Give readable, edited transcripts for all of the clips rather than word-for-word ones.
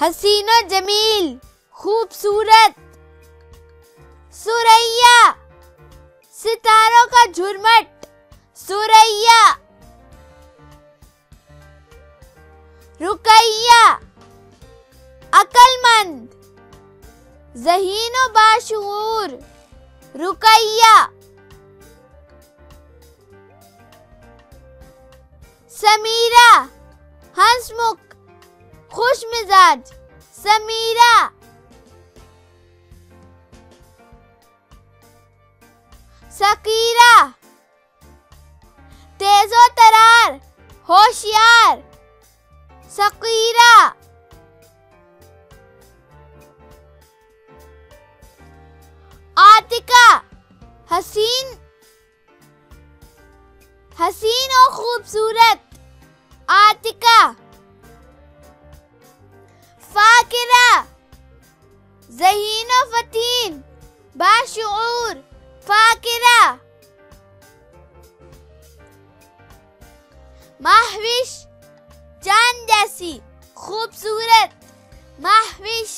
हसीन और जमील, खूबसूरत, सुरैया, सितारों का झुरमट, सुरैया, रुकैया, अक्लमंद, ज़हीन व बाशऊर, रुकैया, समीरा, हंसमुख, खुश मिजाज, समीरा, सकीरा, तेजो तरार, होशियार, सकीरा, आतिका, हसीन, हसीन और खूबसूरत, आतिका, फाकिरा, ज़हीन और फतीन, बाशऊर, फाकिरा, महविश, जान जैसी, खूबसूरत, महविश,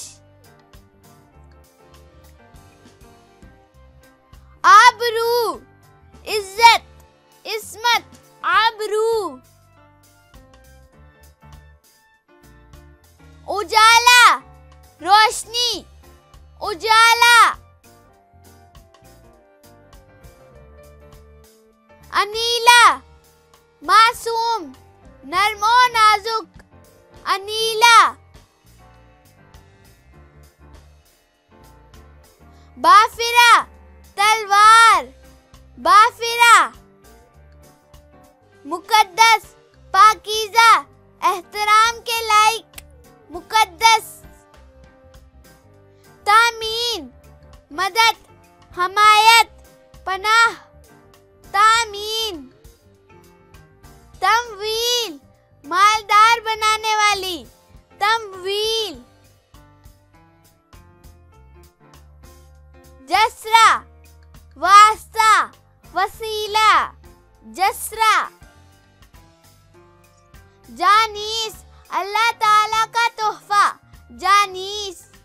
आबरू, इज्जत, इस्मत, आबरू, उजाला, रोशनी, उजाला, अनीला, मासूम, नरमो नाजुक, अनीला, बाफिरा, तलवार, बाफिरा, मुकद्दस, पाकीज़ा, एहतराम के लायक, मुकद्दस, तामीन, मदद, हमायत, पनाह, तामीन, तमवील, मालदार बनाने वाली, तमवील, जसरा, वास्ता, वसीला, जसरा, जानीस, अल्लाह ताला का तोहफा, जानीस।